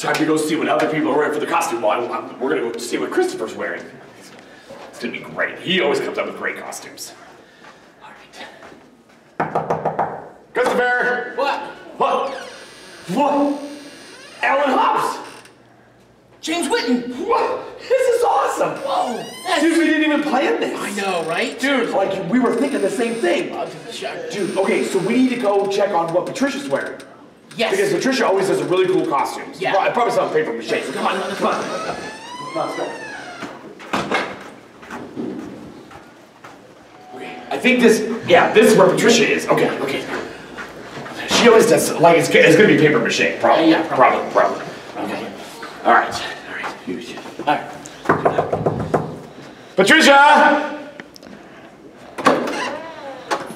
time to go see what other people are wearing for the costume ball. We're gonna go see what Christopher's wearing. It's gonna be great. He always comes up with great costumes. All right. Christopher! What? What? What? Alan Hopps! James Whitten! What? This is awesome! Whoa! That's... Dude, we didn't even plan this! I know, right? Dude, like, we were thinking the same thing. Dude, okay, so we need to go check on what Patricia's wearing. Yes. Because Patricia always has a really cool costume. Yeah. I probably saw paper mache. Yes. Come on, come on. Come on, stop. Okay, I think this, yeah, this is where Patricia is. Okay, okay. She always does, like, it's gonna be paper mache, probably. Yeah, probably. Okay. All right. All right. Patricia!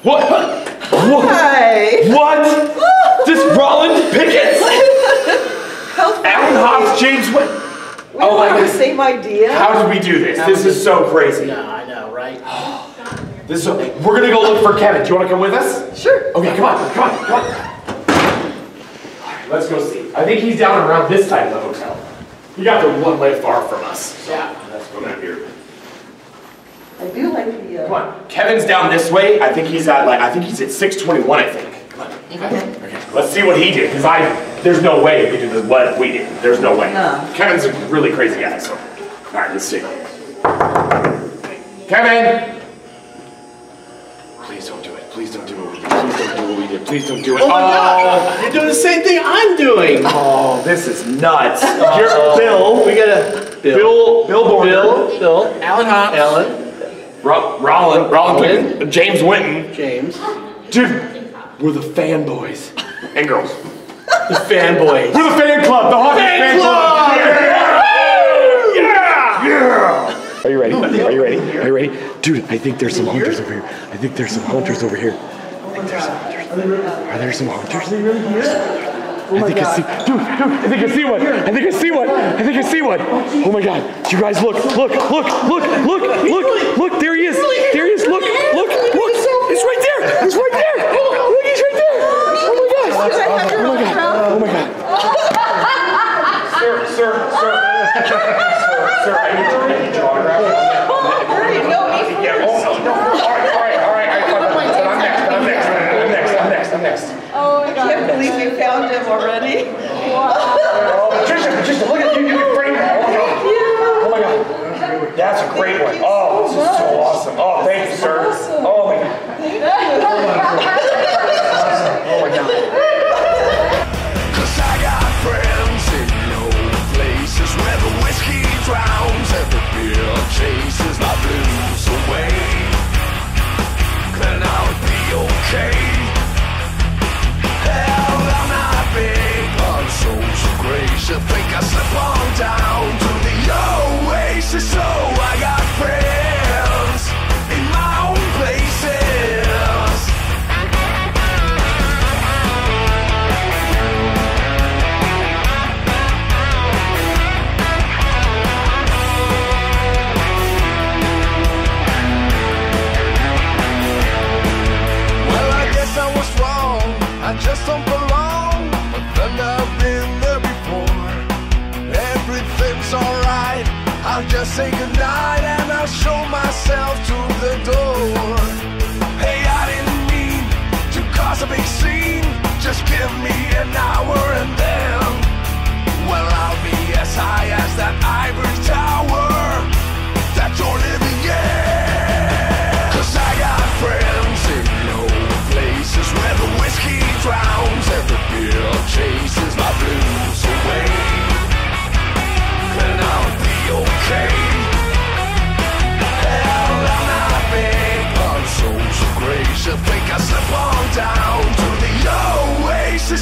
What? What? Hi. What? This Roland Pickett? Alan Hopps, James Whitten. We all have the same idea. How did we do this? This is so crazy. Yeah, I know, right? This is so, we're gonna go look for Kevin. Do you wanna come with us? Sure. Okay, come on. All right, let's go see. I think he's down around this side of the hotel. You got the one way far from us. So yeah. Let's go down here. I do like the. Come on, Kevin's down this way. I think he's at I think he's at 621. I think. Come on. Okay. Let's see what he did, because there's no way he did what we did. There's no way. No. Kevin's a really crazy guy. So, all right, let's see. Kevin, please don't do it. Please don't do what we did. Please don't do it. Oh my God! You're doing the same thing I'm doing. Oh, this is nuts. You're Bill. We got a Bill. Alan Hopps. Roland. James Whitten. James. Dude, we're the fanboys and girls. The fanboys. We're the fan club. The Hopps fan club. Yeah. Are you ready? Dude, I think there's some hunters over here. Are there some hunters? I think I see one. Oh my God. You guys look. There he is. Look. It's right there. Look, he's right there. Oh my God. Sir, I need to autograph. Next. Oh, I can't believe you found him already. Wow. Oh, Patricia, look at you. You can frame him. Oh my God. That's a great one. Oh, this is so awesome. Oh, thank you, sir. Oh my God. Thank you. Oh my God. Because I got friends in low places where the whiskey drowns and the beer chases my blues away. Then I'll be okay. Hell, I'm not big on social grace. You think I slip on down to the oasis? So I got friends in my own places. Well, I guess I was wrong. I just don't belong, but then I've been there before. Everything's alright. I'll just say goodnight and I'll show myself to the door. Hey, I didn't mean to cause a big scene. Just give me an hour and then, well, I'll be as high as that ivory tower that you're living in. 'Cause I got friends in low places where the whiskey drowns and the beer chases my blues away. Then I'll be okay. Hell, I'm not big on social grace. You think I slip on down to the oasis?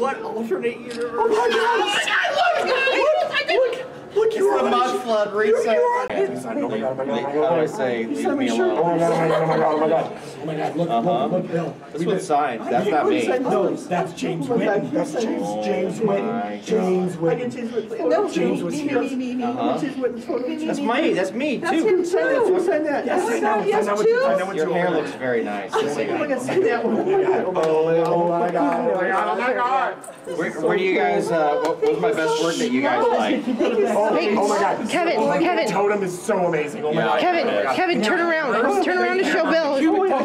What alternate universe? Oh my God! Look! It's the mud flood reset. I always say, leave me alone. Oh my God! Look, Bill. This one's signed. That's not me. No, that's James Whitten. James Whitten. James was here. That's me. That's me too. That's him too. Sign that. Yes, too. Your hair looks very nice. Oh my God! Where do you guys? What was my best work that you guys liked? Oh my God! Kevin. Totem is so amazing. Oh my God! Kevin, turn around. Turn around to show Bill.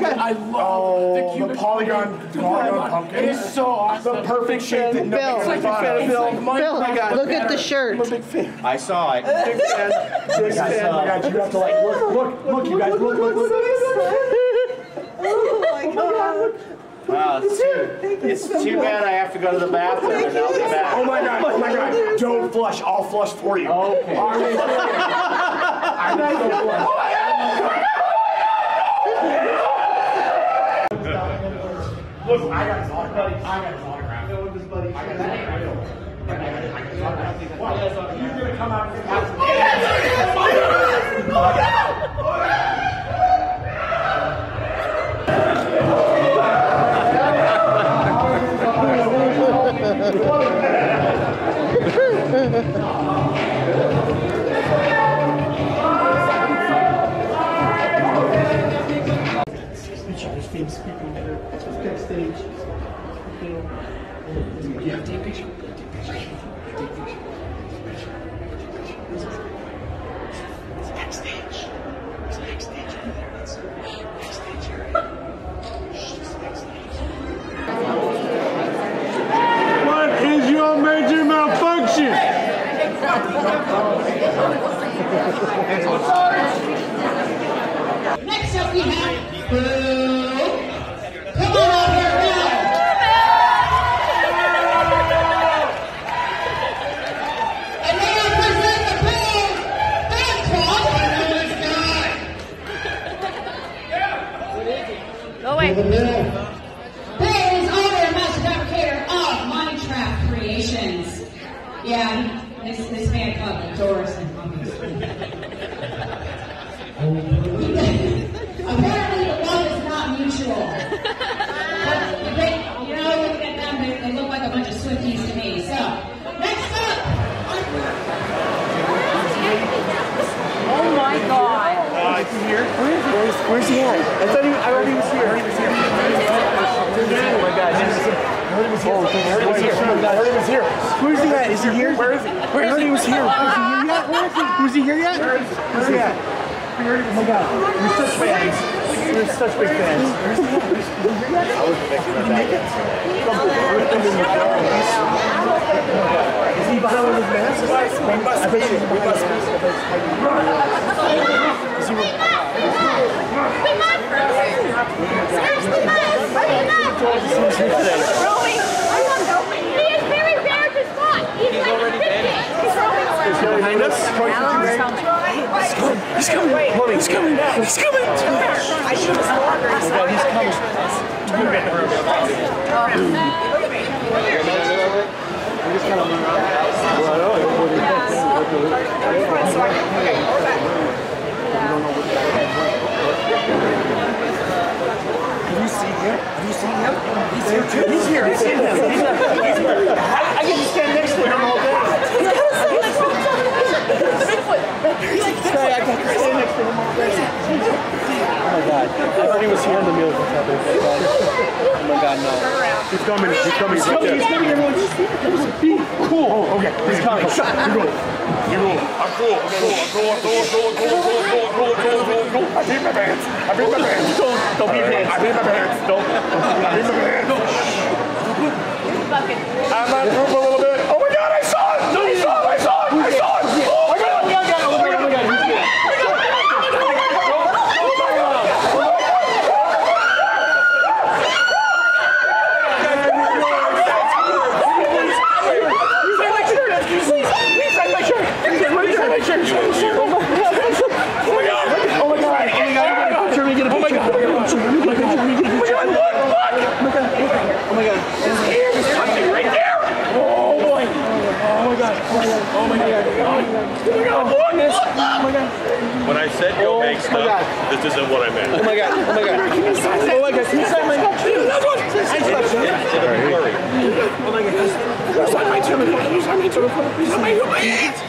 I love the polygon pumpkin. It is so awesome. The perfect shape that nobody's like a Bill, look at the shirt. I saw it. Big fan. Oh my God, you have to like look, you guys, look. Oh my God. Wow, it's too bad I have to go to the bathroom and I'll be back. Oh my God. Don't flush. I'll flush for you. Okay. I'm not going to flush. Listen, I got his autograph. I got his autograph. He's going to come out and get his Yeah, take a picture. It's backstage. It's backstage over there. It's backstage area. What is your major malfunction? Next up we have Bill. Come on over here. Bill is owner and master fabricator of Money Trap Creations. Yeah, this fan club like Doris and Mummies. Apparently the love is not mutual. But, you know, looking at them, they look like a bunch of Swifties to me. So, next up. Oh my God. Here? Where's he at? I don't even see her. Oh my God! I heard he was here. Where's he at? Is he here? Where is he? I heard he was here. Is he here yet? Where's he at? Oh my God! You're such fans. You're such big fans. I was thinking about that. Is he behind one of his masks? We must. He is very rare to spot. He's like 50. He's roaming around. Behind us? He's coming. I should have sworn. He's here. I get to stand next to him all day. Oh my God. I thought he was here in the middle of the table. Oh my God, no. He's coming. Cool. Oh, okay. He's coming. You rule. I'm cool. I beat my pants. Don't beat me. I beat my pants. I'm on group a little bit. Oh my God, I saw it! Oh my God! Fuck! Oh my god. His ear is touching right there! Oh boy! Oh my god. Oh my god. Oh my god. Oh my god. When I said go make stuff, this isn't what I meant. Oh my god. Oh my god. Oh my god. Can you sign my Oh my god. Who's on my terminal? Who's on my terminal? Who's on my hands?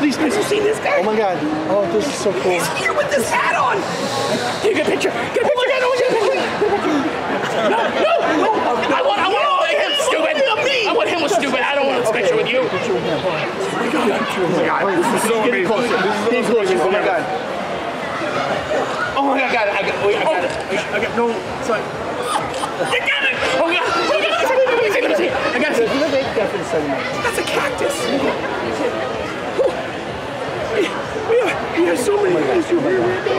Please, please, you've seen this guy? Oh my god. Oh, this is so cool. He's here with this hat on! Take a picture! Get a picture! Oh my god, oh my god! No, no! I want him with stupid. I don't want a picture with you. Oh my god. Oh my god. This is so amazing. He's closer. Oh my god. Oh my god, I got it. No, sorry. I got it! Oh god! Oh god! Let me see. I got it. That's a cactus. We have so many things to do. Oh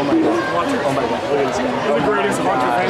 my god. Watch it. Oh my god. It's the greatest haunted